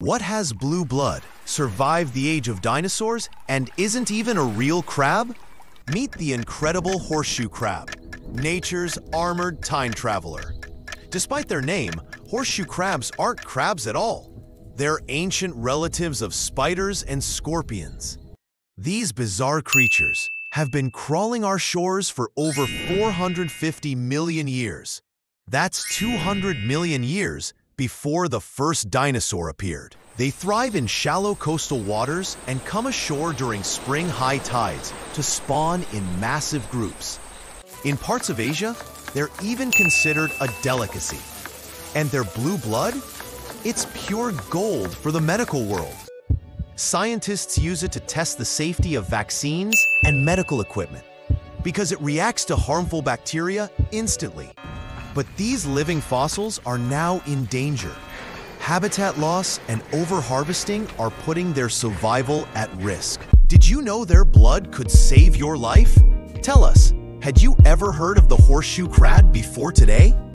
What has blue blood, survived the age of dinosaurs, and isn't even a real crab? Meet the incredible horseshoe crab, nature's armored time traveler. Despite their name, horseshoe crabs aren't crabs at all. They're ancient relatives of spiders and scorpions. These bizarre creatures have been crawling our shores for over 450 million years. That's 200 million years before the first dinosaur appeared. They thrive in shallow coastal waters and come ashore during spring high tides to spawn in massive groups. In parts of Asia, they're even considered a delicacy. And their blue blood? It's pure gold for the medical world. Scientists use it to test the safety of vaccines and medical equipment because it reacts to harmful bacteria instantly. But these living fossils are now in danger. Habitat loss and overharvesting are putting their survival at risk. Did you know their blood could save your life? Tell us, had you ever heard of the horseshoe crab before today?